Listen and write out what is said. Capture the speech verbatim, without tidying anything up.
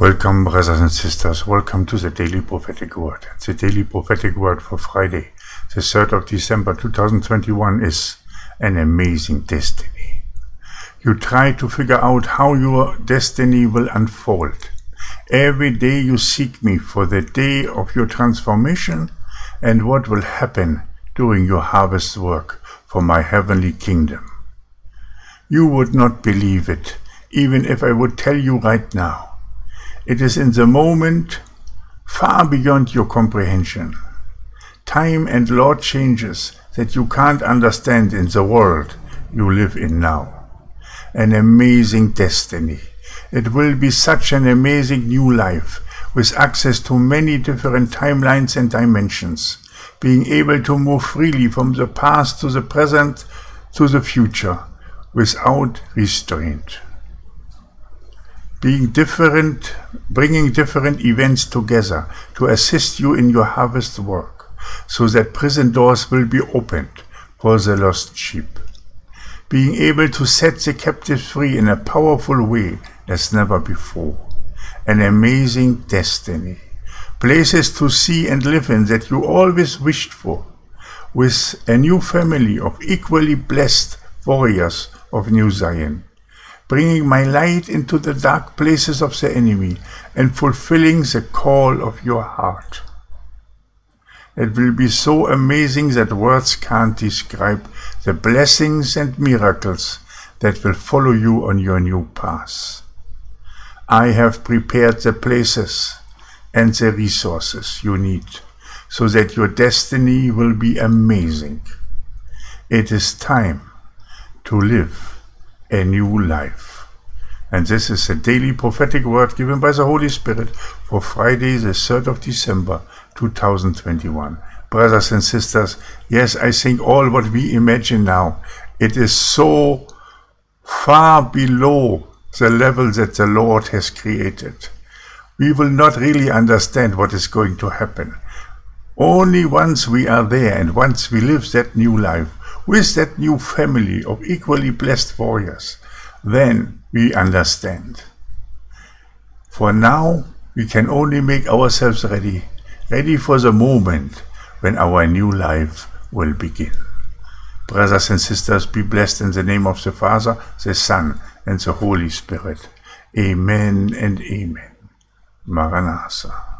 Welcome, brothers and sisters. Welcome to the Daily Prophetic Word. The Daily Prophetic Word for Friday, the third of December two thousand twenty-one, is an amazing destiny. You try to figure out how your destiny will unfold. Every day you seek me for the day of your transformation and what will happen during your harvest work for my heavenly kingdom. You would not believe it, even if I would tell you right now. It is in the moment, far beyond your comprehension. Time and law changes that you can't understand in the world you live in now. An amazing destiny. It will be such an amazing new life, with access to many different timelines and dimensions, being able to move freely from the past to the present to the future, without restraint. Being different, bringing different events together to assist you in your harvest work, so that prison doors will be opened for the lost sheep. Being able to set the captives free in a powerful way as never before. An amazing destiny. Places to see and live in that you always wished for, with a new family of equally blessed warriors of New Zion. Bringing my light into the dark places of the enemy and fulfilling the call of your heart. It will be so amazing that words can't describe the blessings and miracles that will follow you on your new path. I have prepared the places and the resources you need so that your destiny will be amazing. It is time to live a new life. And this is the Daily Prophetic Word given by the Holy Spirit for Friday, the third of December two thousand twenty-one. Brothers and sisters, yes, I think all what we imagine now, it is so far below the level that the Lord has created. We will not really understand what is going to happen. Only once we are there and once we live that new life, with that new family of equally blessed warriors, then we understand. For now, we can only make ourselves ready, ready for the moment when our new life will begin. Brothers and sisters, be blessed in the name of the Father, the Son, and the Holy Spirit. Amen and amen. Maranatha.